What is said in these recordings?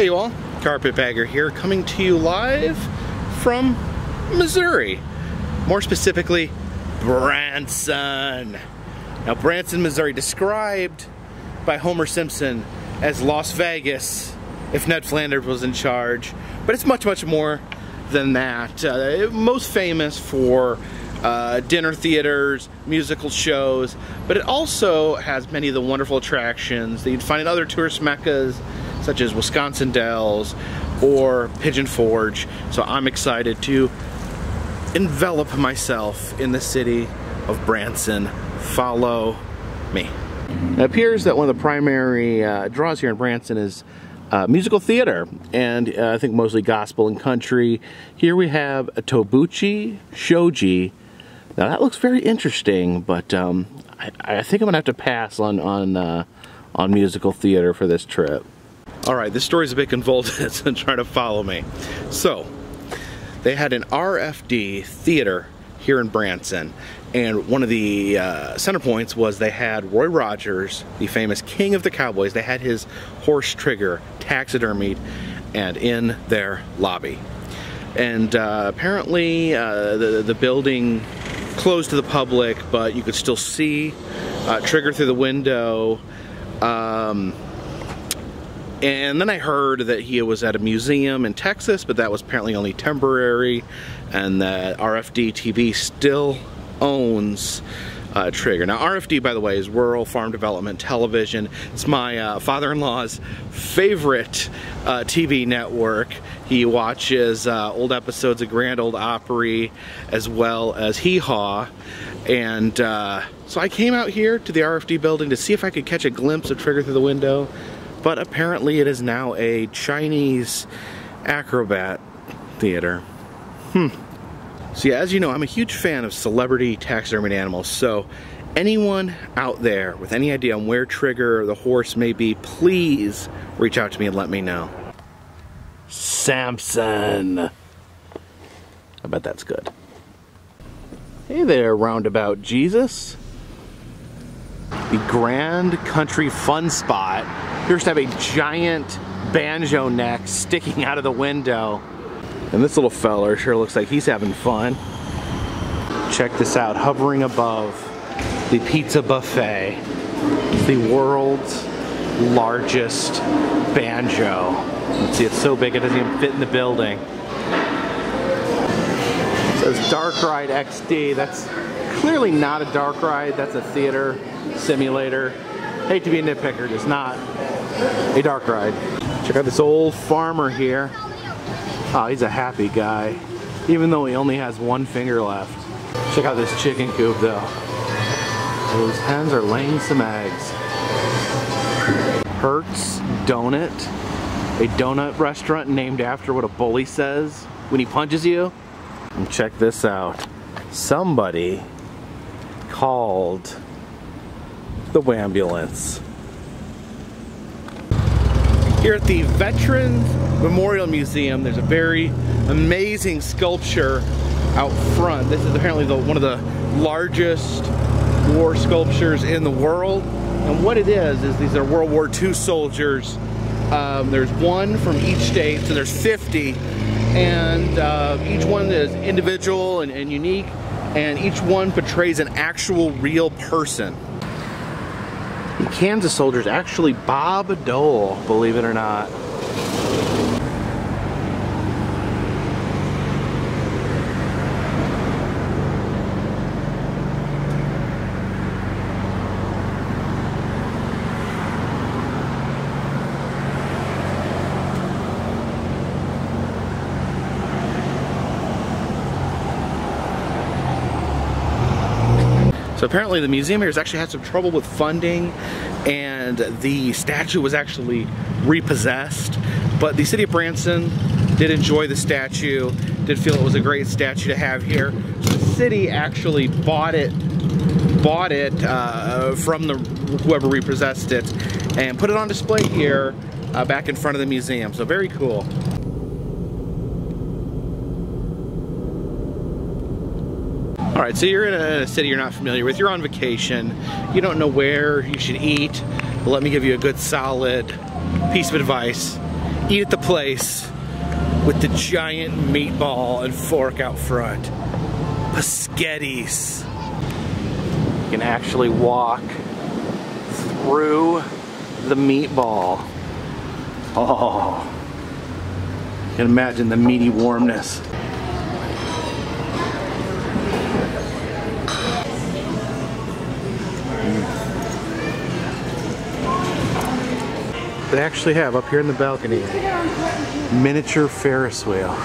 Hey you all, Carpetbagger here, coming to you live from Missouri. More specifically, Branson. Now Branson, Missouri, described by Homer Simpson as Las Vegas if Ned Flanders was in charge. But it's much, much more than that. Most famous for dinner theaters, musical shows, but it also has many of the wonderful attractions that you'd find in other tourist meccas, such as Wisconsin Dells or Pigeon Forge. So I'm excited to envelop myself in the city of Branson. Follow me. It appears that one of the primary draws here in Branson is musical theater, and I think mostly gospel and country. Here we have a Tobuchi Shoji. Now that looks very interesting, but I think I'm gonna have to pass on musical theater for this trip. All right, this story's a bit convoluted, so try to follow me. So, they had an RFD theater here in Branson, and one of the center points was they had Roy Rogers, the famous king of the cowboys. They had his horse Trigger taxidermied and in their lobby. And apparently the building closed to the public, but you could still see Trigger through the window. And then I heard that he was at a museum in Texas, but that was apparently only temporary, and that RFD TV still owns Trigger. Now RFD, by the way, is Rural Farm Development Television. It's my father-in-law's favorite TV network. He watches old episodes of Grand Ole Opry as well as Hee Haw. And so I came out here to the RFD building to see if I could catch a glimpse of Trigger through the window. But apparently it is now a Chinese acrobat theater. So yeah, as you know, I'm a huge fan of celebrity taxidermied animals, so anyone out there with any idea on where Trigger or the horse may be, please reach out to me and let me know. Samson! I bet that's good. Hey there, Roundabout Jesus. The Grand Country Fun Spot appears to have a giant banjo neck sticking out of the window. And this little feller sure looks like he's having fun. Check this out, hovering above the pizza buffet. It's the world's largest banjo. Let's see, it's so big it doesn't even fit in the building. It says Dark Ride XD. That's clearly not a dark ride, that's a theater simulator. Hate to be a nitpicker, it's not a dark ride. Check out this old farmer here. Oh, he's a happy guy, even though he only has one finger left. Check out this chicken coop, though. Those hens are laying some eggs. Hertz Donut, a donut restaurant named after what a bully says when he punches you. And check this out. Somebody called the Wambulance. Here at the Veterans Memorial Museum, there's a very amazing sculpture out front. This is apparently one of the largest war sculptures in the world. And what it is these are World War II soldiers. There's one from each state, so there's 50. And each one is individual and unique. And each one portrays an actual real person. The Kansas soldier is actually Bob Dole, believe it or not. So apparently the museum here actually had some trouble with funding, and the statue was actually repossessed. But the city of Branson did enjoy the statue, did feel it was a great statue to have here. So the city actually bought it from whoever repossessed it, and put it on display here back in front of the museum. So very cool. All right, so you're in a city you're not familiar with, you're on vacation, you don't know where you should eat, but let me give you a good solid piece of advice. eat at the place with the giant meatball and fork out front. Pasquettis. You can actually walk through the meatball. Oh, you can imagine the meaty warmness. They actually have, up here in the balcony, miniature Ferris wheel.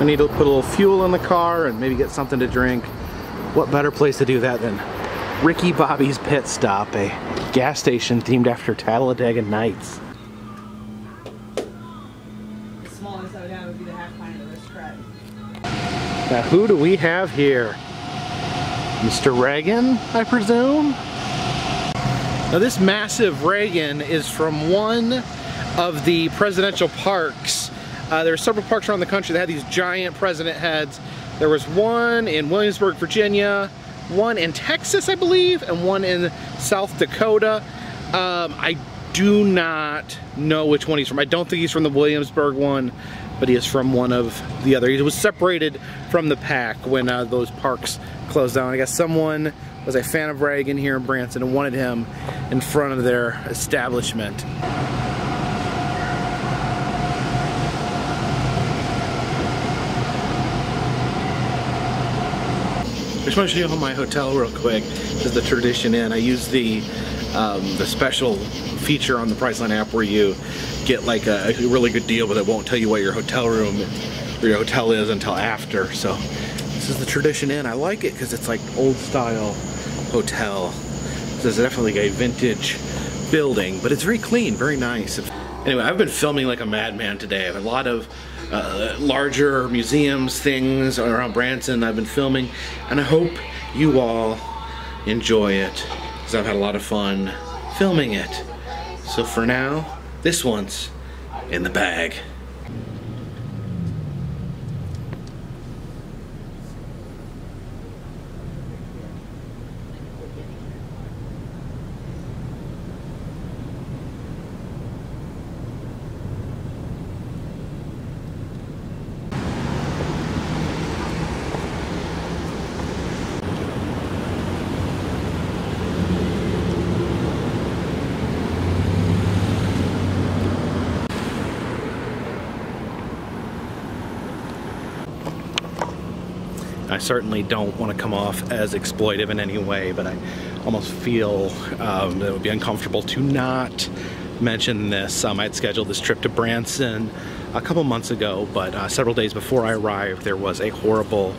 I need to put a little fuel in the car and maybe get something to drink. What better place to do that than Ricky Bobby's Pit Stop, a gas station themed after Talladega Nights. The smallest I would have would be the half pint of the wrist crack. Now who do we have here? Mr. Reagan, I presume? Now this massive Reagan is from one of the presidential parks. There are several parks around the country that had these giant president heads. There was one in Williamsburg, Virginia, one in Texas, I believe, and one in South Dakota. I do not know which one he's from. I don't think he's from the Williamsburg one, but he is from one of the other. He was separated from the pack when those parks closed down. I guess someone was a fan of Reagan here in Branson and wanted him in front of their establishment. I just want to show you my hotel real quick. This is the Tradition Inn. I use the special feature on the Priceline app where you get like a really good deal, but it won't tell you what your hotel room or your hotel is until after. So this is the Tradition Inn. I like it because it's like old style hotel. This is definitely a vintage building, but it's very clean, very nice. Anyway, I've been filming like a madman today. I have a lot of larger museums, things around Branson I've been filming, and I hope you all enjoy it because I've had a lot of fun filming it. So for now, this one's in the bag. I certainly don't want to come off as exploitive in any way, but I almost feel that it would be uncomfortable to not mention this. I had scheduled this trip to Branson a couple months ago, but several days before I arrived, there was a horrible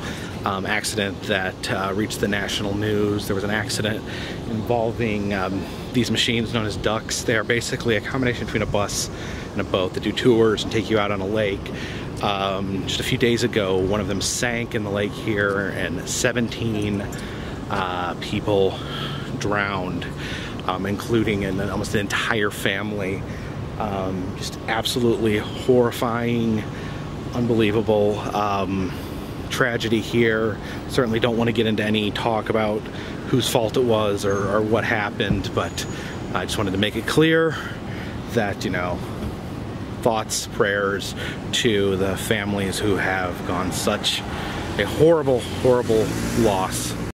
accident that reached the national news. There was an accident involving these machines known as ducks. They are basically a combination between a bus and a boat that do tours and take you out on a lake. Just a few days ago, one of them sank in the lake here and 17 people drowned, including almost an entire family. Just absolutely horrifying, unbelievable tragedy here. Certainly don't want to get into any talk about whose fault it was or what happened, but I just wanted to make it clear that, you know, thoughts, prayers to the families who have gone such a horrible, horrible loss.